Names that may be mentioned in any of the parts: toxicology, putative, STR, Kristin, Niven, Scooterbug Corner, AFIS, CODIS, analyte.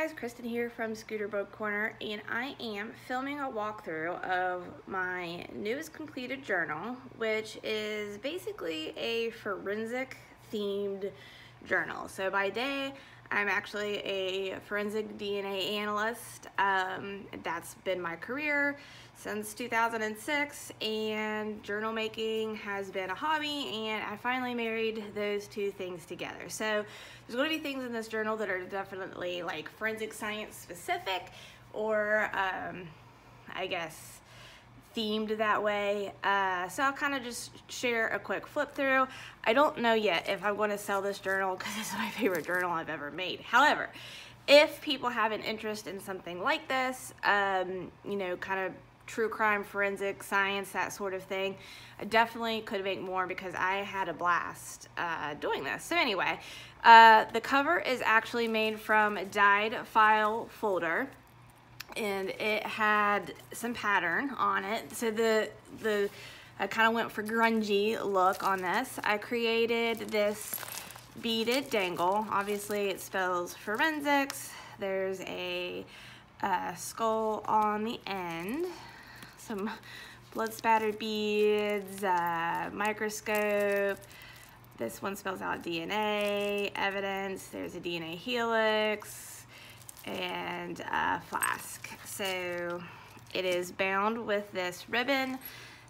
guys, Kristen here from Scooterbug Corner, and I am filming a walkthrough of my newest completed journal, which is basically a forensic themed journal. So by day, I'm actually a forensic DNA analyst. That's been my career since 2006, and journal making has been a hobby, and I finally married those two things together. So there's going to be things in this journal that are definitely like forensic science specific, or I guess themed that way. So I'll kind of just share a quick flip through. I don't know yet if I'm going to sell this journal because it's my favorite journal I've ever made. However, if people have an interest in something like this, you know, kind of true crime, forensic science, that sort of thing, I definitely could make more because I had a blast doing this. So anyway, the cover is actually made from a dyed file folder, and it had some pattern on it. So I kind of went for grungy look on this. I created this beaded dangle. Obviously it spells forensics. There's a skull on the end, some blood spattered beads, microscope. This one spells out DNA, evidence. There's a DNA helix and a flask. So it is bound with this ribbon,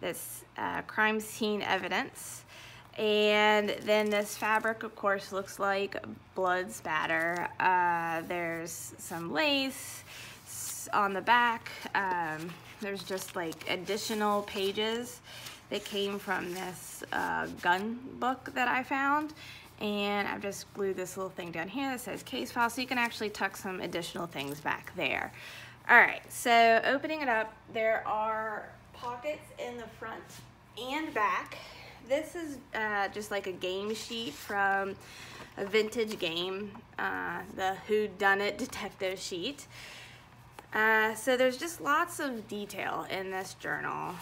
this crime scene evidence. And then this fabric, of course, looks like blood spatter. There's some lace on the back. There's just like additional pages that came from this gun book that I found. And I've just glued this little thing down here that says case file, so you can actually tuck some additional things back there. All right, so opening it up, there are pockets in the front and back. This is just like a game sheet from a vintage game, the whodunit detective sheet. So there's just lots of detail in this journal.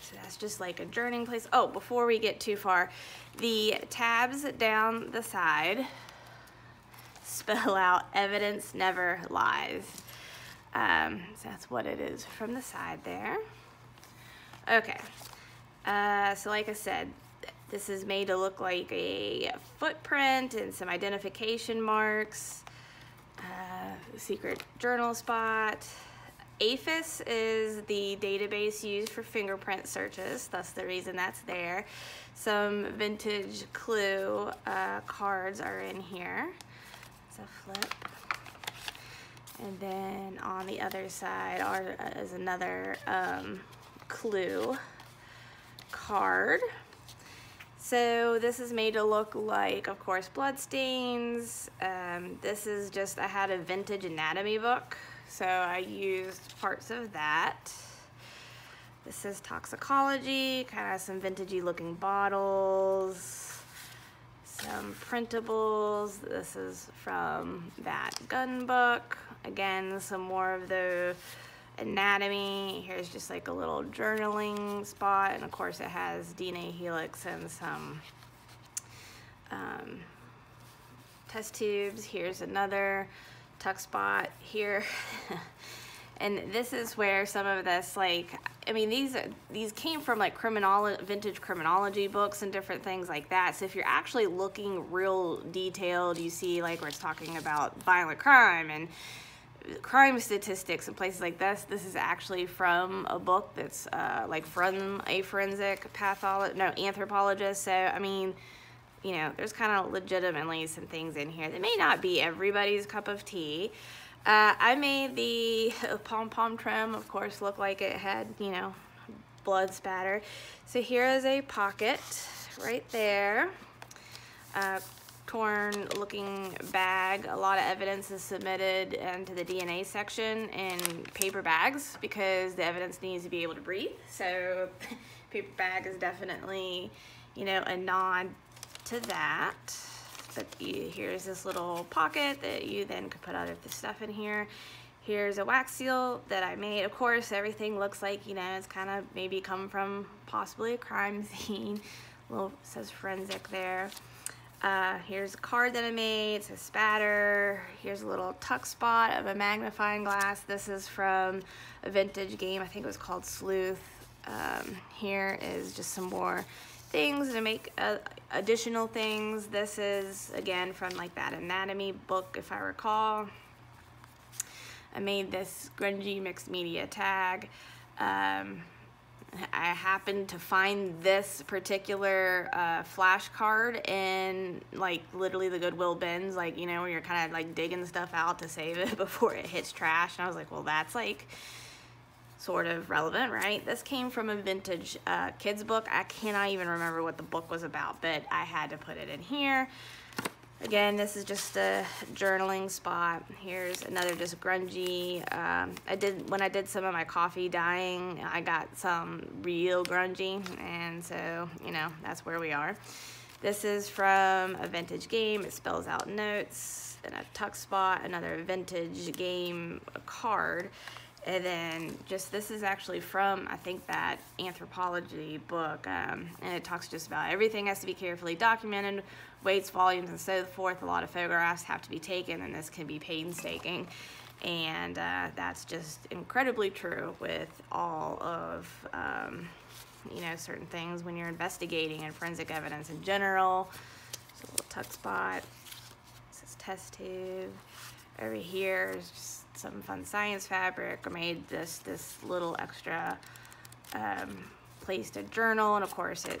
So that's just like a journeying place. Oh, before we get too far, the tabs down the side spell out evidence never lies. So that's what it is from the side there. Okay, so like I said, this is made to look like a footprint and some identification marks, secret journal spot. AFIS is the database used for fingerprint searches. That's the reason that's there. Some vintage clue cards are in here. It's a flip. And then on the other side is another clue card. So this is made to look like, of course, bloodstains. This is just, I had a vintage anatomy book, so I used parts of that. This is toxicology, kind of some vintagey looking bottles, some printables. This is from that gun book. Again, some more of the anatomy. Here's just like a little journaling spot, and of course it has DNA helix and some test tubes. Here's another tuck spot here. And this is where some of this, like, I mean, these came from like vintage criminology books and different things like that. So if you're actually looking real detailed, you see like where it's talking about violent crime and crime statistics and places like this. This is actually from a book that's like from a forensic anthropologist. So I mean, you know, there's kind of legitimately some things in here that may not be everybody's cup of tea. I made the pom-pom trim, of course, look like it had, you know, blood spatter. So here is a pocket right there. Torn looking bag. A lot of evidence is submitted into the DNA section in paper bags because the evidence needs to be able to breathe. So paper bag is definitely, you know, a nod to that. But here's this little pocket that you then could put other stuff in here. Here's a wax seal that I made. Of course, everything looks like, you know, it's kind of maybe come from possibly a crime scene. Little says forensic there. Here's a card that I made. It's a spatter. Here's a little tuck spot of a magnifying glass. This is from a vintage game. I think it was called Sleuth. Here is just some more things to make additional things. This is, again, from like that anatomy book, if I recall. I made this grungy mixed media tag. I happened to find this particular flash card in like literally the Goodwill bins, like, you know, where you're kind of like digging stuff out to save it before it hits trash. And I was like, well, that's like sort of relevant, right? This came from a vintage kids book. I cannot even remember what the book was about, but I had to put it in here. Again, this is just a journaling spot. Here's another just grungy. When I did some of my coffee dyeing, I got some real grungy, and so, you know, that's where we are. This is from a vintage game. It spells out notes, then a tuck spot, another vintage game card, and then just this is actually from, I think, that anthropology book, and it talks just about everything has to be carefully documented. Weights, volumes, and so forth. A lot of photographs have to be taken, and this can be painstaking. And that's just incredibly true with all of, you know, certain things when you're investigating and forensic evidence in general. There's a little tuck spot. This is test tube. Over here is just some fun science fabric. I made this little extra place to journal, and of course it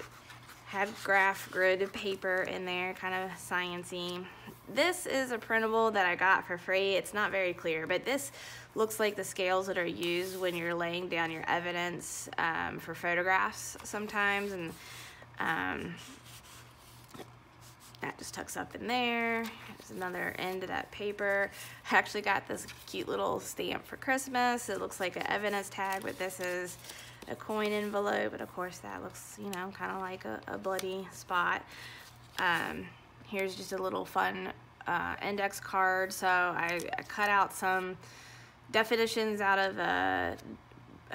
had graph grid paper in there, kind of sciencey. This is a printable that I got for free. It's not very clear, but this looks like the scales that are used when you're laying down your evidence for photographs sometimes, and that just tucks up in there. There's another end of that paper. I actually got this cute little stamp for Christmas. It looks like an evidence tag, but this is a coin envelope, but of course that looks, you know, kind of like a bloody spot. Here's just a little fun index card. So I cut out some definitions out of a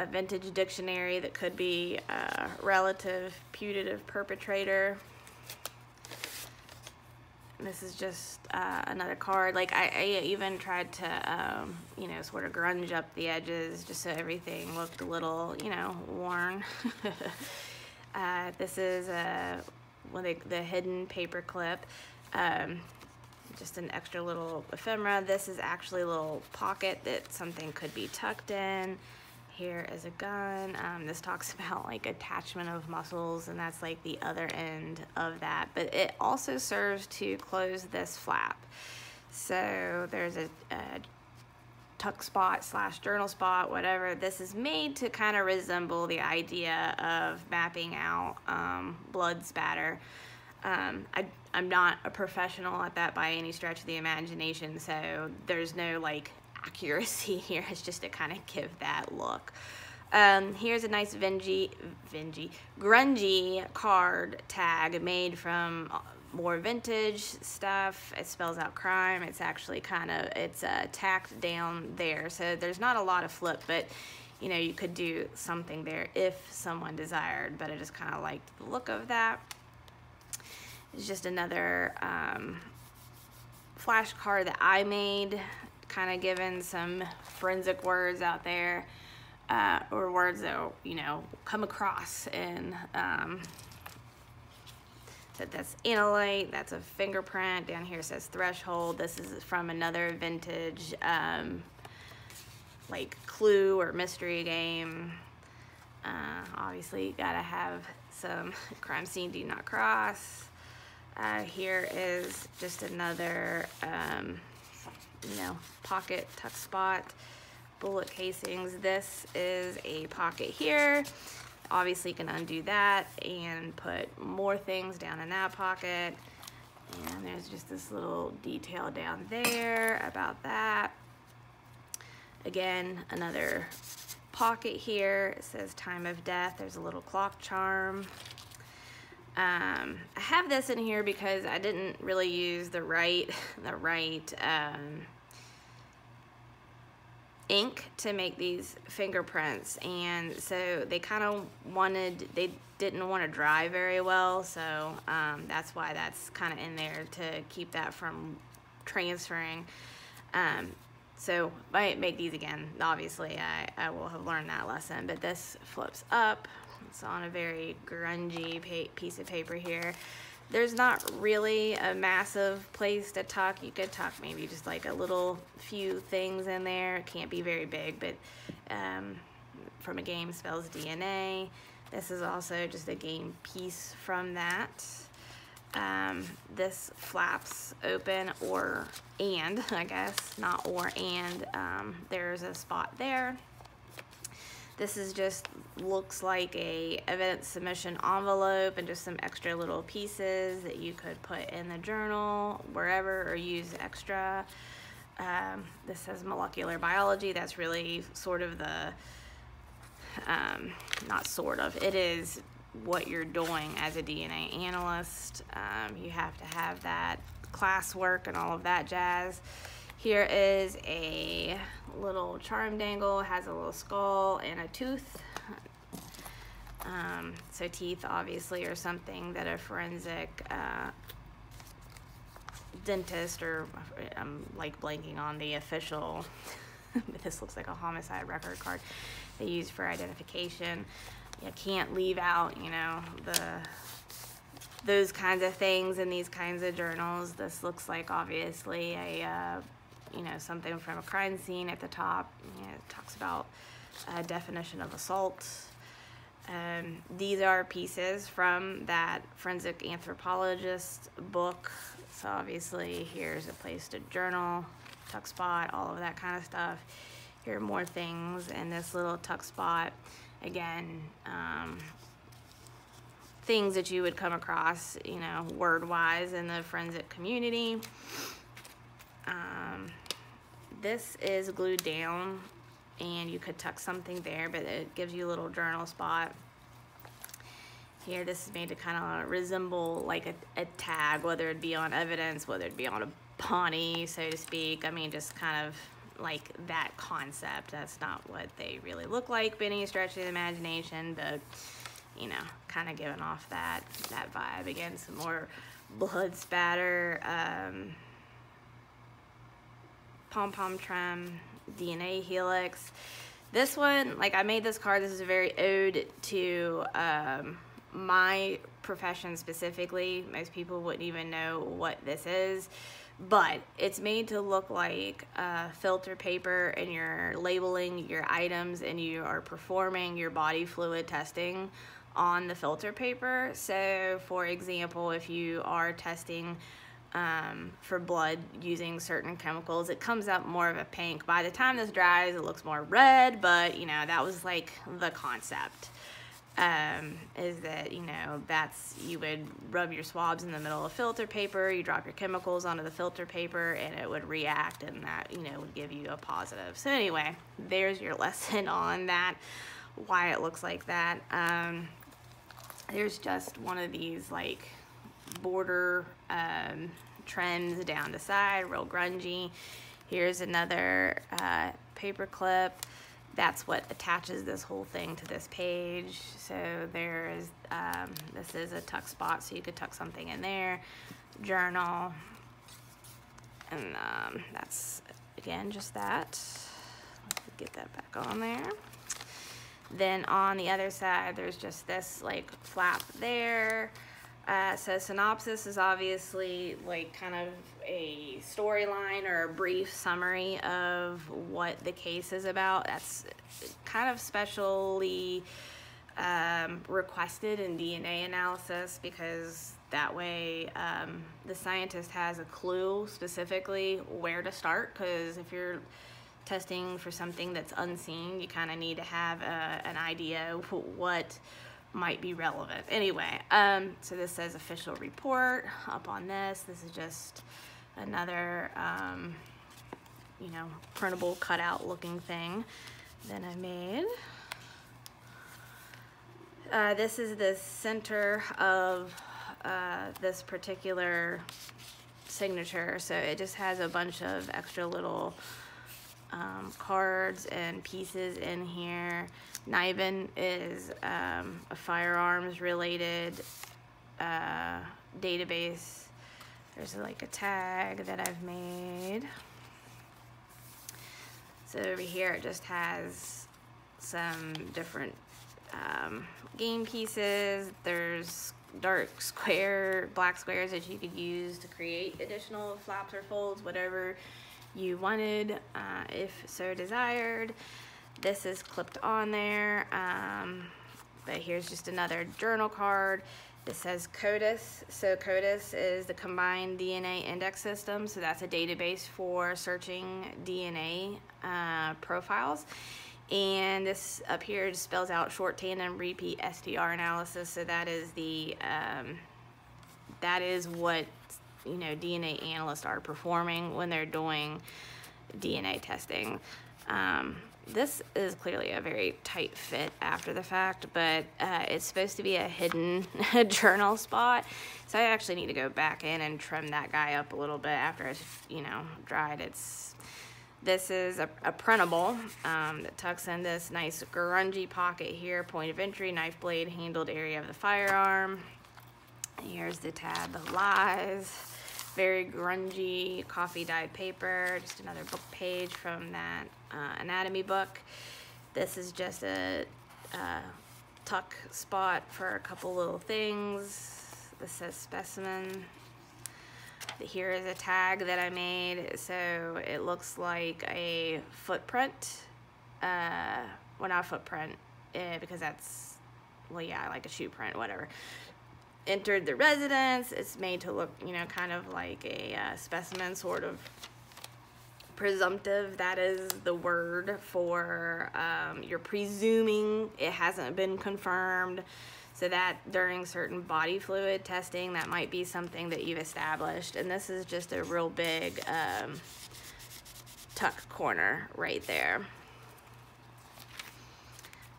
vintage dictionary that could be a relative putative perpetrator. This is just another card. Like I even tried to, you know, sort of grunge up the edges just so everything looked a little, you know, worn. This is the hidden paper clip. Just an extra little ephemera. This is actually a little pocket that something could be tucked in. Here is a gun. This talks about like attachment of muscles, and that's like the other end of that. But it also serves to close this flap. So there's a tuck spot / journal spot, whatever. This is made to kind of resemble the idea of mapping out blood spatter. I'm not a professional at that by any stretch of the imagination, so there's no like accuracy here. Is just to kind of give that look. Here's a nice grungy card tag made from more vintage stuff. It spells out crime. It's actually kind of, it's tacked down there, so there's not a lot of flip, but you know, you could do something there if someone desired, but I just kind of liked the look of that. It's just another flash card that I made, kind of given some forensic words out there, or words that, you know, come across in that's analyte, that's a fingerprint. Down here says threshold. This is from another vintage like clue or mystery game. Obviously you gotta have some crime scene do not cross. Here is just another you know, pocket tuck spot, bullet casings. This is a pocket here. Obviously you can undo that and put more things down in that pocket. And there's just this little detail down there about that. Again, another pocket here. It says time of death. There's a little clock charm. I have this in here because I didn't really use the right ink to make these fingerprints, and so they kind of wanted, they didn't want to dry very well, so that's why that's kind of in there to keep that from transferring. So I made these again. Obviously I will have learned that lesson, but this flips up. It's on a very grungy piece of paper here. There's not really a massive place to tuck. You could tuck maybe just like a little few things in there. It can't be very big, but from a game spells DNA. This is also just a game piece from that. This flaps open, or and, I guess, not or and. There's a spot there. This is just, looks like a event submission envelope and just some extra little pieces that you could put in the journal, wherever, or use extra. This says molecular biology. That's really sort of the, not sort of, it is what you're doing as a DNA analyst. You have to have that classwork and all of that jazz. Here is a little charm dangle, has a little skull and a tooth. So teeth obviously are something that a forensic dentist, or I'm like blanking on the official, but this looks like a homicide record card they use for identification. You can't leave out, you know, those kinds of things in these kinds of journals. This looks like obviously a you know, something from a crime scene at the top. You know, it talks about a definition of assault. These are pieces from that forensic anthropologist book. So obviously here's a place to journal, tuck spot, all of that kind of stuff. Here are more things in this little tuck spot. Again, things that you would come across, you know, word-wise in the forensic community. This is glued down, and you could tuck something there, but it gives you a little journal spot. Here, this is made to kind of resemble like a tag, whether it be on evidence, whether it be on a pawnee, so to speak. I mean, just kind of like that concept. That's not what they really look like by any stretch of the imagination, but, you know, kind of giving off that vibe. Again, some more blood spatter. Pom-pom trim, DNA helix. This one, like, I made this card. This is a very ode to my profession specifically. Most people wouldn't even know what this is, but it's made to look like filter paper, and you're labeling your items and you are performing your body fluid testing on the filter paper. So, for example, if you are testing for blood using certain chemicals, it comes up more of a pink. By the time this dries, it looks more red, but, you know, that was like the concept, is that, you know, that's, you would rub your swabs in the middle of filter paper, you drop your chemicals onto the filter paper, and it would react, and that, you know, would give you a positive. So anyway, there's your lesson on that, why it looks like that. There's just one of these like border trims down the side, real grungy. Here's another paper clip. That's what attaches this whole thing to this page. So there's, this is a tuck spot, so you could tuck something in there. Journal, and that's, again, just that. Let's get that back on there. Then on the other side, there's just this like flap there. So synopsis is obviously like kind of a storyline or a brief summary of what the case is about. That's kind of specially requested in DNA analysis, because that way the scientist has a clue specifically where to start, because if you're testing for something that's unseen, you kind of need to have an idea of what might be relevant. Anyway, so this says official report up on this. This is just another, you know, printable cutout looking thing that I made. This is the center of this particular signature. So it just has a bunch of extra little cards and pieces in here. Niven is a firearms related database. There's like a tag that I've made. So over here it just has some different game pieces. There's dark square, black squares that you could use to create additional flaps or folds, whatever you wanted, if so desired. This is clipped on there, but here's just another journal card. This says CODIS. So CODIS is the Combined DNA Index System. So that's a database for searching DNA profiles. And this up here spells out short tandem repeat STR analysis. So that is the that is what, you know, DNA analysts are performing when they're doing DNA testing. This is clearly a very tight fit after the fact, but it's supposed to be a hidden journal spot. So I actually need to go back in and trim that guy up a little bit after it's, you know, dried. This is a printable that tucks in this nice grungy pocket here. Point of entry, knife blade, handled area of the firearm. Here's the tab lies. Very grungy coffee dyed paper. Just another book page from that anatomy book. This is just a tuck spot for a couple little things. This says specimen. Here is a tag that I made, so it looks like a footprint. Well, not a footprint, because that's, well, yeah, like a shoe print, whatever. Entered the residence. It's made to look, you know, kind of like a specimen, sort of presumptive. That is the word for you're presuming it hasn't been confirmed. So that during certain body fluid testing, that might be something that you've established. And this is just a real big tuck corner right there.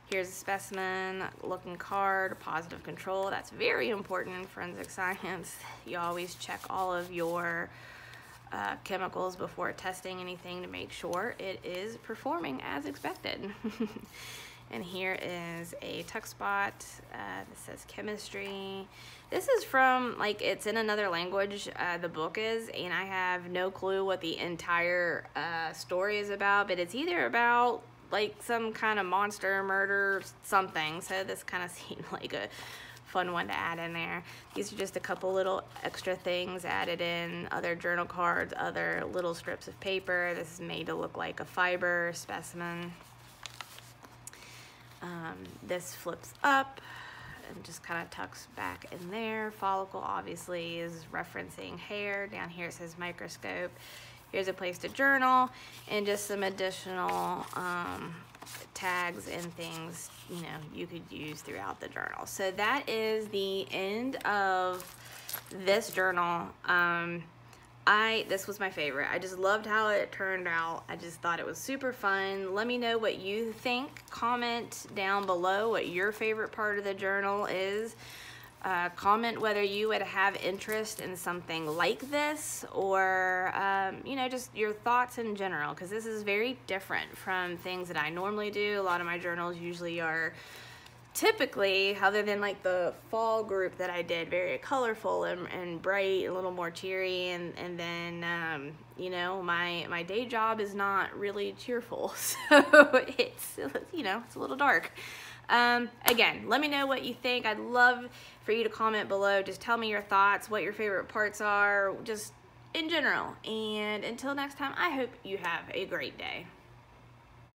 Here's a specimen looking card, positive control. That's very important in forensic science. You always check all of your chemicals before testing anything to make sure it is performing as expected. And here is a tuck spot that says chemistry. This is from, like, it's in another language, the book is, and I have no clue what the entire story is about, but it's either about like some kind of monster murder something. So this kind of seemed like a fun one to add in there. These are just a couple little extra things added in, other journal cards, other little strips of paper. This is made to look like a fiber specimen. This flips up and just kind of tucks back in there. Follicle obviously is referencing hair. Down here it says microscope. Here's a place to journal and just some additional tags and things, you know, you could use throughout the journal. So that is the end of this journal. This was my favorite. I just loved how it turned out. I just thought it was super fun. Let me know what you think. Comment down below what your favorite part of the journal is. Comment whether you would have interest in something like this, or you know, just your thoughts in general, because this is very different from things that I normally do. A lot of my journals usually are typically, other than like the fall group that I did, very colorful and bright, a little more cheery, and then you know, my day job is not really cheerful, so it's, you know, it's a little dark. Again, let me know what you think. I'd love for you to comment below. Just tell me your thoughts, what your favorite parts are, just in general. And until next time, I hope you have a great day.